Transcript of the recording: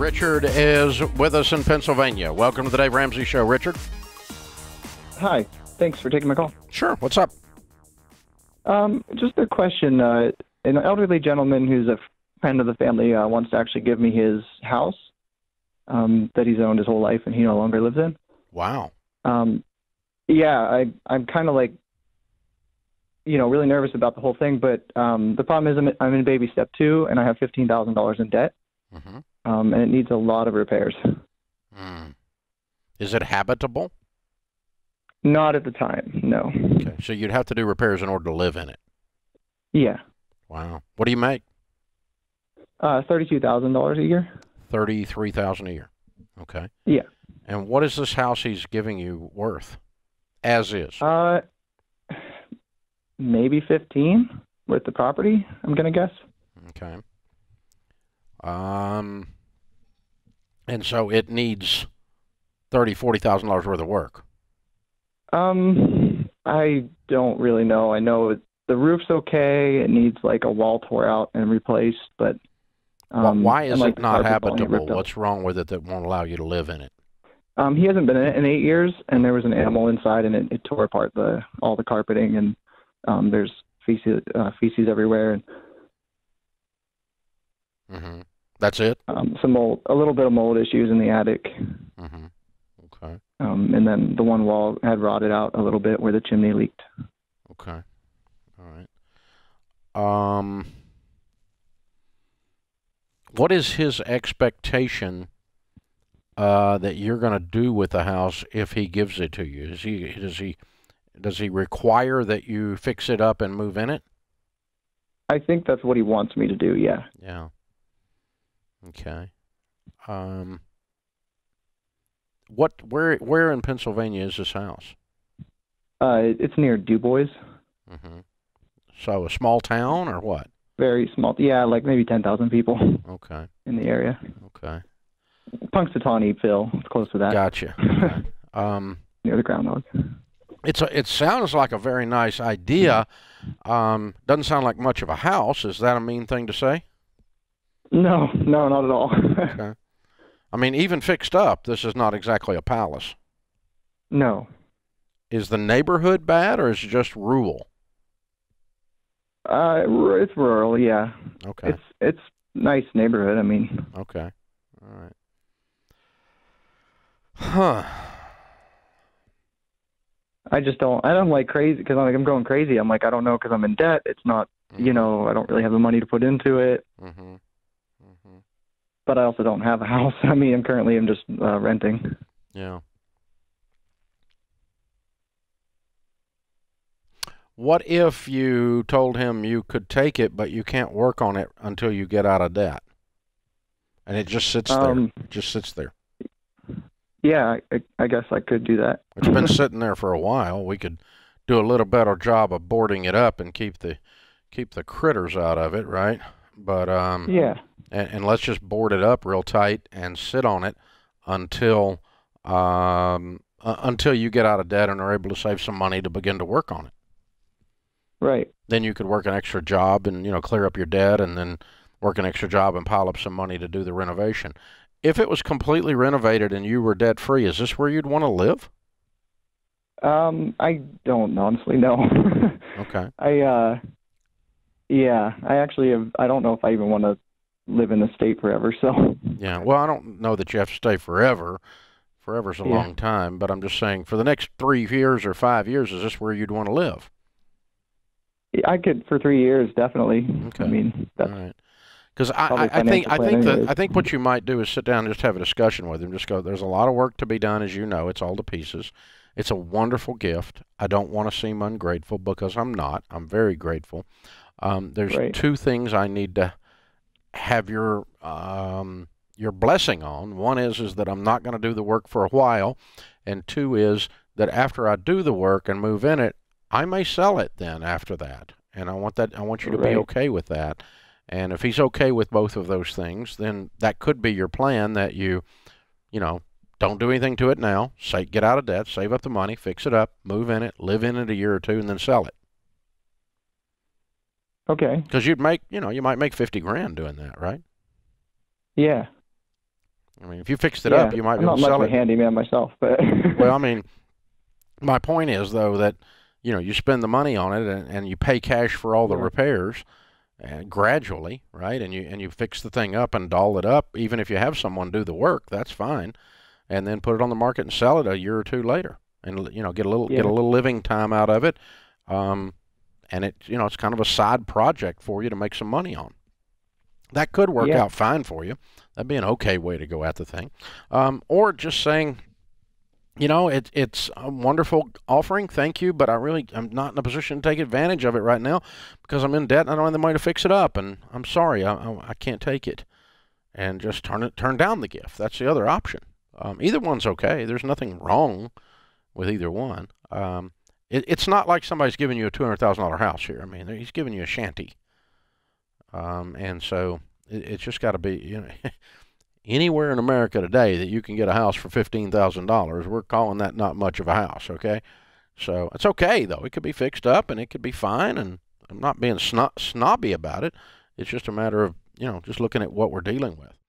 Richard is with us in Pennsylvania. Welcome to the Dave Ramsey Show, Richard. Hi. Thanks for taking my call. Sure. What's up? Just a question. An elderly gentleman who's a friend of the family wants to actually give me his house that he's owned his whole life and he no longer lives in. Wow. Yeah, I'm kind of like, you know, really nervous about the whole thing, but the problem is I'm in baby step 2 and I have $15,000 in debt. Mm-hmm. And it needs a lot of repairs. Mm. Is it habitable? Not at the time, no. Okay, so you'd have to do repairs in order to live in it. Yeah. Wow. What do you make? $32,000 a year. $33,000 a year. Okay. Yeah. And what is this house he's giving you worth, as is? Maybe 15 with the property, I'm gonna guess. Okay. And so it needs $40,000 worth of work. I don't really know. I know the roof's okay. It needs like a wall tore out and replaced, but why is it not habitable? What's wrong with it that won't allow you to live in it? He hasn't been in it in 8 years, and there was an animal inside, and it tore apart all the carpeting, and there's feces everywhere, and mm-hmm. That's it. Some mold, a little bit of mold issues in the attic. Mm-hmm. Okay. And then the one wall had rotted out a little bit where the chimney leaked. Okay. All right. What is his expectation that you're going to do with the house if he gives it to you? Does he require that you fix it up and move in it? I think that's what he wants me to do. Yeah. Yeah. Okay. Where in Pennsylvania is this house? It's near Dubois. Mm-hmm. So a small town or what? Very small. Yeah, like maybe 10,000 people. Okay. In the area. Okay. Punxsutawney Phil, it's close to that. Gotcha. Okay. Near the groundhog. It sounds like a very nice idea. Doesn't sound like much of a house. Is that a mean thing to say? No, no, not at all. Okay. I mean, even fixed up, this is not exactly a palace. No. Is the neighborhood bad or is it just rural? It's rural, yeah. Okay. It's nice neighborhood, I mean. Okay. All right. Huh. I just don't like crazy because I'm going crazy. I'm like, I don't know because I'm in debt. It's not, mm-hmm. you know, I don't really have the money to put into it. Mm-hmm. Mm-hmm. But I also don't have a house. I mean, I'm currently just renting. Yeah. What if you told him you could take it, but you can't work on it until you get out of debt? And it just sits there. It just sits there. Yeah, I guess I could do that. It's been sitting there for a while. We could do a little better job of boarding it up and keep the critters out of it, right? But yeah. And let's just board it up real tight and sit on it until you get out of debt and are able to save some money to begin to work on it. Right. Then you could work an extra job and, you know, clear up your debt and then work an extra job and pile up some money to do the renovation. If it was completely renovated and you were debt free, is this where you'd want to live? I don't honestly know. Okay. Yeah, I actually have, I don't know if I even want to live in the state forever, so. Yeah, well, I don't know that you have to stay forever. Forever's a long time, but I'm just saying for the next 3 years or 5 years, is this where you'd want to live? I could for 3 years, definitely. Okay. I mean, that's all right. Because I think what you might do is sit down and just have a discussion with him. Just go, there's a lot of work to be done, as you know. It's all the pieces. It's a wonderful gift. I don't want to seem ungrateful because I'm not. I'm very grateful. There's two things I need to have your blessing on. One is that I'm not going to do the work for a while, and two is that after I do the work and move in it, I may sell it then after that, and I want you to be okay with that. And if he's okay with both of those things, then that could be your plan, that you know, don't do anything to it now, get out of debt, save up the money, fix it up, move in it, live in it a year or two, and then sell it. Okay. Because you might make $50 grand doing that, right? Yeah. I mean, if you fixed it up, you might be able to sell it. I'm not much of a handyman myself, but well, I mean, my point is though that you spend the money on it and you pay cash for all the repairs, and gradually, right? And you fix the thing up and doll it up. Even if you have someone do the work, that's fine, and then put it on the market and sell it a year or two later, and get a little living time out of it, and it's kind of a side project for you to make some money on. That could work out fine for you. That'd be an okay way to go at the thing, or just saying, it's a wonderful offering, thank you, but I'm not in a position to take advantage of it right now because I'm in debt and I don't have the money to fix it up, and I'm sorry, I can't take it, and just turn down the gift. That's the other option. Either one's okay. There's nothing wrong with either one. It's not like somebody's giving you a $200,000 house here. I mean, he's giving you a shanty, and so it's just got to be anywhere in America today that you can get a house for $15,000, we're calling that not much of a house, okay? So it's okay, though. It could be fixed up, and it could be fine, and I'm not being snobby about it. It's just a matter of, just looking at what we're dealing with.